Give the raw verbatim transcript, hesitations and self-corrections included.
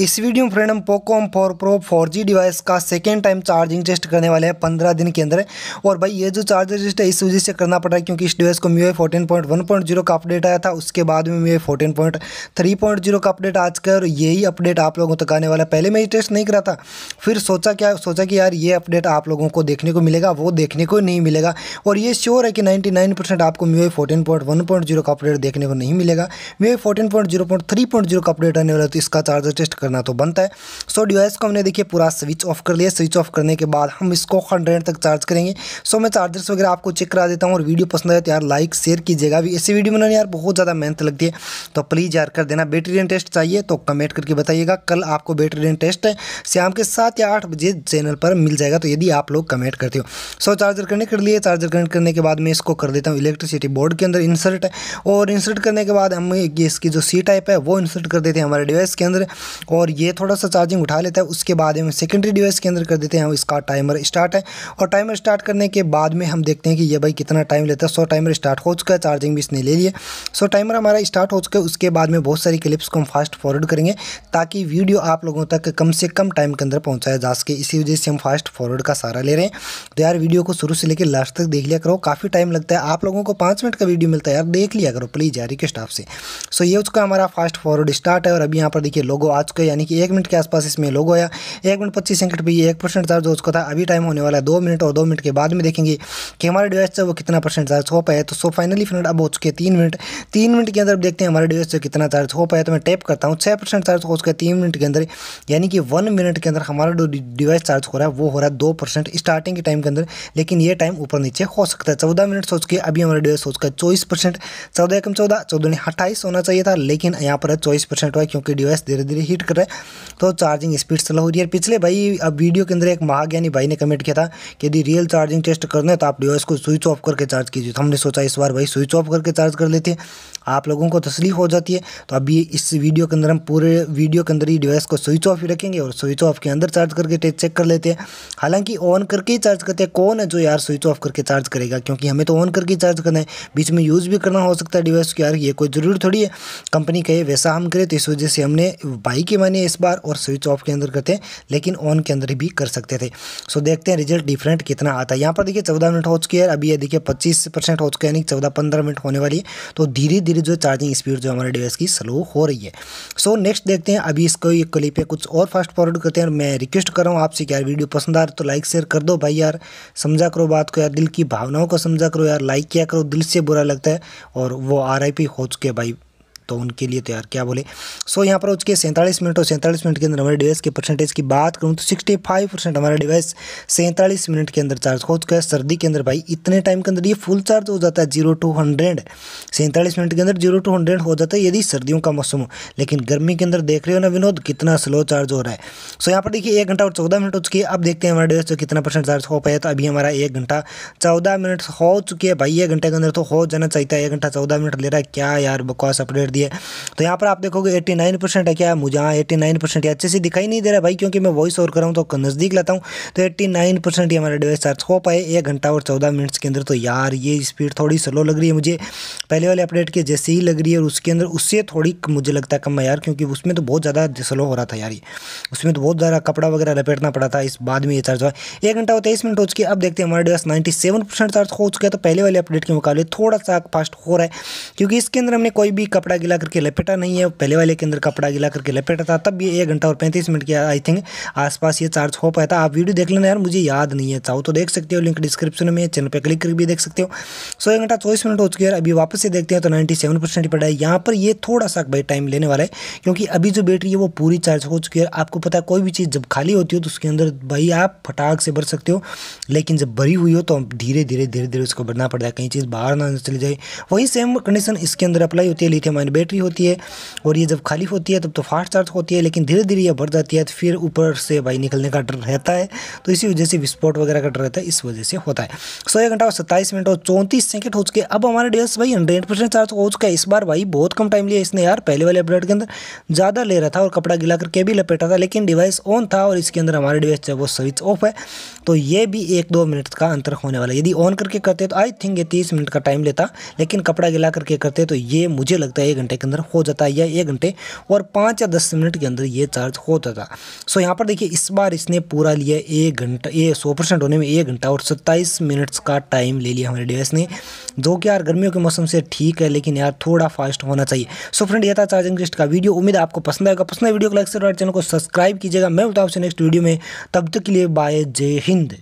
इस वीडियो में फ्रेंड हम Poco M four pro four G device का सेकेंड टाइम चार्जिंग टेस्ट करने वाले हैं पंद्रह दिन के अंदर। और भाई ये जो चार्जिंग टेस्ट है इस वजह से करना पड़ रहा है क्योंकि इस डिवाइस को एमआईयूआई चौदह पॉइंट एक पॉइंट ज़ीरो का अपडेट आया था, उसके बाद में एमआईयूआई चौदह पॉइंट तीन पॉइंट ज़ीरो का अपडेट आज का, और यही अपडेट आप लोगों तक आने वाला है। पहले मैं ये टेस्ट नहीं करा था, फिर सोचा क्या सोचा कि यार ये अपडेट आप लोगों को देखने को मिलेगा, वो देखने को नहीं मिलेगा। और ये श्योर है कि नाइन्टी नाइन परसेंट आपको एमआईयूआई चौदह पॉइंट एक पॉइंट ज़ीरो का अपडेट देखने को नहीं मिलेगा। एमआईयूआई चौदह पॉइंट ज़ीरो पॉइंट तीन पॉइंट ज़ीरो का अपडेट आने वाला है, तो इसका चार्जर टेस्ट करना तो बनता है। सो so, डिवाइस को हमने देखिए पूरा स्विच ऑफ कर लिया। स्विच ऑफ करने के बाद हम इसको हंड्रेड तक चार्ज करेंगे। सो so, मैं चार्जर्स वगैरह आपको चेक करा देता हूँ। और वीडियो पसंद आए तो यार लाइक शेयर कीजिएगा। अभी ऐसी वीडियो बनाने यार बहुत ज़्यादा मेहनत लगती है, तो प्लीज़ यार कर देना। बैटरी एंड टेस्ट चाहिए तो कमेंट करके बताइएगा। कल आपको बैटरी एंड टेस्ट है शाम के सात या आठ बजे चैनल पर मिल जाएगा, तो यदि आप लोग कमेंट करते हो। सो so, चार्जर कनेक्ट कर लिए। चार्जर कनेक्ट करने के बाद मैं इसको कर देता हूँ इलेक्ट्रिसिटी बोर्ड के अंदर इंसर्ट, और इंसर्ट करने के बाद हम इसकी जो सी टाइप है वो इंसर्ट कर देते हैं हमारे डिवाइस के अंदर, और ये थोड़ा सा चार्जिंग उठा लेता है। उसके बाद हम सेकेंडरी डिवाइस के अंदर कर देते हैं। इसका टाइमर स्टार्ट है, और टाइमर स्टार्ट करने के बाद में हम देखते हैं कि ये भाई कितना टाइम लेता है। सौ टाइमर स्टार्ट हो चुका है, चार्जिंग भी इसने ले लिया। सौ टाइमर हमारा स्टार्ट हो चुका है। उसके बाद में बहुत सारी क्लिप्स को हम फास्ट फॉरवर्ड करेंगे ताकि वीडियो आप लोगों तक कम से कम टाइम के अंदर पहुँचाया जा सके। इसी वजह से हम फास्ट फॉरवर्ड का सहारा ले रहे हैं। तो यार वीडियो को शुरू से लेकर लास्ट तक देख लिया करो, काफ़ी टाइम लगता है। आप लोगों को पाँच मिनट का वीडियो मिलता है यार, देख लिया करो प्लीज़ यार, रिक्वेस्ट आपसे। सो ये उसका हमारा फास्ट फॉरवर्ड स्टार्ट है, और अभी यहाँ पर देखिए लोगो आ चुका है, यानी कि एक मिनट के आसपास इसमें लोगो आया। एक मिनट पच्चीस सेकंड पर ये एक परसेंट चार्ज हो चुका था। अभी टाइम होने वाला है दो मिनट, और दो मिनट के बाद में देखेंगे कि हमारे डिवाइस वो कितना परसेंट चार्ज हो पाया। तो सो फाइनली फ्रेंड अब हो चुके तीन मिनट। तीन मिनट के अंदर देखते हैं हमारे डिवाइस से कितना चार्ज हो पाया। तो मैं टैप करता हूँ, छः परसेंट चार्ज हो चुका है तीन मिनट के अंदर, यानी कि वन मिनट के अंदर हमारा जो डिवाइस चार्ज हो रहा है वो हो रहा है दो परसेंट स्टार्टिंग के टाइम के अंदर, लेकिन ये टाइम ऊपर नीचे हो सकता है। चौदह मिनट सोच के अभी हमारा डिवाइस हो चुका है चौबीस परसेंट। चौदह एकम चौदह चौदह ने अट्ठाईस होना चाहिए था, लेकिन यहाँ पर चौबीस परसेंट हुआ क्योंकि डिवाइस धीरे धीरे हीट कर रहा है, तो चार्जिंग स्पीड स्लो हो रही है। पिछले भाई अब वीडियो के अंदर एक महाज्ञानी भाई ने कमेंट किया था कि यदि रियल चार्जिंग टेस्ट करना है तो आप डिवाइस को स्विच ऑफ करके चार्ज कीजिए। तो हमने सोचा इस बार भाई स्विच ऑफ करके चार्ज कर लेते हैं, आप लोगों को तसली हो जाती है। तो अभी इस वीडियो के अंदर हम पूरे वीडियो के अंदर ही डिवाइस को स्विच ऑफ ही रखेंगे, और स्विच ऑफ के अंदर चार्ज करके टेस्ट चेक कर लेते हैं। हालांकि ऑन करके ही चार्ज करते हैं, कौन है जो यार स्विच ऑफ करके चार्ज करेगा, क्योंकि हमें तो ऑन करके चार्ज करना है। बीच में यूज़ भी करना हो सकता है डिवाइस को यार, ये कोई ज़रूरी थोड़ी है कंपनी कहे वैसा हम करें। तो इस वजह से हमने भाई की मानी इस बार और स्विच ऑफ के अंदर करते हैं, लेकिन ऑन के अंदर भी कर सकते थे। सो देखते हैं रिजल्ट डिफरेंट कितना आता है। यहाँ पर देखिए चौदह मिनट हो चुके हैं, अभी ये देखिए पच्चीस परसेंट हो चुके हैं, यानी चौदह पंद्रह मिनट होने वाली है। तो धीरे धीरे जो चार्जिंग स्पीड जो हमारे डिवाइस की स्लो हो रही है। सो नेक्स्ट देखते हैं, अभी इसको ये क्लिप पे कुछ और फास्ट फॉरवर्ड करते हैं। मैं रिक्वेस्ट कर रहा हूँ आपसे कि यार वीडियो पसंद आ रहा तो लाइक शेयर कर दो भाई, यार समझा करो बात को यार, दिल की भावनाओं को समझा करो यार, लाइक किया करो, दिल से बुरा लगता है। और वो आर आई पी हो चुके भाई, तो उनके लिए तो यार क्या बोले। सो यहाँ पर उसके सैंतालीस मिनट और सैंतालीस मिनट के अंदर हमारे डिवाइस के परसेंटेज की बात करूँ तो पैंसठ परसेंट हमारा डिवाइस सैंतालीस मिनट के अंदर चार्ज हो चुका है। सर्दी के अंदर भाई इतने टाइम के अंदर ये फुल चार्ज हो जाता है, जीरो टू हंड्रेड सैंतालीस मिनट के अंदर जीरो टू हंड्रेड हो जाता है यदि सर्दियों का मौसम हो। लेकिन गर्मी के अंदर देख रहे हो ना विनोद कितना स्लो चार्ज हो रहा है। सो यहाँ पर देखिए एक घंटा और चौदह मिनट हो चुकी है। अब देखते हैं हमारे डिवाइस कितना परसेंट चार्ज हो पाया। तो अभी हमारा एक घंटा चौदह मिनट हो चुके हैं भाई, एक घंटे के अंदर तो हो जाना चाहिए। एक घंटा चौदह मिनट ले रहा है क्या यार, बकवास अपडेट। तो यहाँ पर आप देखोगे नवासी परसेंट है क्या, मुझे हाँ नवासी परसेंट है, अच्छे से दिखाई नहीं दे रहा भाई क्योंकि मैं वॉइस ओवर कर रहा हूँ तो नज़दीक लाता हूँ। तो नवासी परसेंट ही हमारा डिवाइस चार्ज हो पाए एक घंटा और चौदह मिनट्स के अंदर। तो यार ये स्पीड थोड़ी स्लो लग रही है मुझे, पहले वाले अपडेट के जैसे ही लग रही है, और उसके अंदर उससे थोड़ी मुझे लगता है कम है यार, क्योंकि उसमें तो बहुत ज़्यादा स्लो हो रहा था यार, उसमें तो बहुत ज़्यादा कपड़ा वगैरह लपेटना पड़ा था। इस बाद में ये चार्ज हुआ एक घंटा और तेईस मिनट हो चुकी है। अब देखते हैं हमारा device ninety seven percent charge हो चुका है। तो पहले वाले अपडेट के मुकाबले थोड़ा सा फास्ट हो रहा है क्योंकि इसके अंदर हमने कोई भी कपड़ा गिला करके लपेटा नहीं है। पहले वाले के अंदर कपड़ा गिला करके लपेटा था, तब ये एक घंटा और पैंतीस मिनट के आई थिंक आसपास ये चार्ज हो पाया था। आप वीडियो देख लेना यार, मुझे याद नहीं है, चाहो तो देख सकते हो, लिंक डिस्क्रिप्शन में, चैनल पे क्लिक करके भी देख सकते हो। सो एक घंटा चौबीस मिनट हो चुके हैं। अभी वापस से देखते हैं तो नाइन्टी सेवन परसेंट ही पड़ा है। यहाँ पर ये थोड़ा सा भाई टाइम लेने वाला है क्योंकि अभी जो बैटरी है वो पूरी चार्ज हो चुकी है। आपको पता है कोई भी चीज़ जब खाली होती हो तो उसके अंदर भाई आप फटाक से भर सकते हो, लेकिन जब भरी हुई हो तो धीरे धीरे धीरे धीरे उसको भरना पड़ता है, कहीं चीज़ बाहर ना चली जाए। वही सेम कंडीशन इसके अंदर अप्लाई होती है। लिथियम आयन बैटरी होती है और ये जब खाली होती है तब तो फास्ट चार्ज होती है, लेकिन धीरे धीरे ये भर जाती है, तो फिर ऊपर से भाई निकलने का डर रहता है। तो इसी वजह से विस्फोट वगैरह का डर रहता है, इस वजह से होता है। सो एक घंटा और सत्ताईस मिनट और चौंतीस सेकंड हो चुके। अब हमारे डिवाइस भाई हंड्रेड परसेंट चार्ज हो चुका है। इस बार भाई बहुत कम टाइम लिया इसने यार, पहले वाले अपडेट के अंदर ज़्यादा ले रहा था और कपड़ा गिला करके भी लपेटा था, लेकिन डिवाइस ऑन था और इसके अंदर हमारे डिवाइस जब वो स्विच ऑफ है। तो ये भी एक दो मिनट का अंतर होने वाला है। यदि ऑन करके करते तो आई थिंक ये तीस मिनट का टाइम लेता, लेकिन कपड़ा गिला करके करते तो ये मुझे लगता है एक घंटे के अंदर हो जाता है या एक घंटे और पाँच या दस मिनट के अंदर ये चार्ज होता था। सो यहाँ पर देखिए इस बार इसने पूरा लिया एक घंटा, ये सौ परसेंट होने में एक घंटा और सत्ताईस मिनट्स का टाइम ले लिया हमारे डिवाइस ने, जो कि यार गर्मियों के मौसम से ठीक है लेकिन यार थोड़ा फास्ट होना चाहिए। सो फ्रेंड यह था चार्जिंग टेस्ट का वीडियो, उम्मीद आपको पसंद आएगा। पसंद है वीडियो को लाइक से और चैनल को सब्सक्राइब कीजिएगा। मैं बताऊँ आपसे नेक्स्ट वीडियो में, तब तक के लिए बाय, जय हिंद।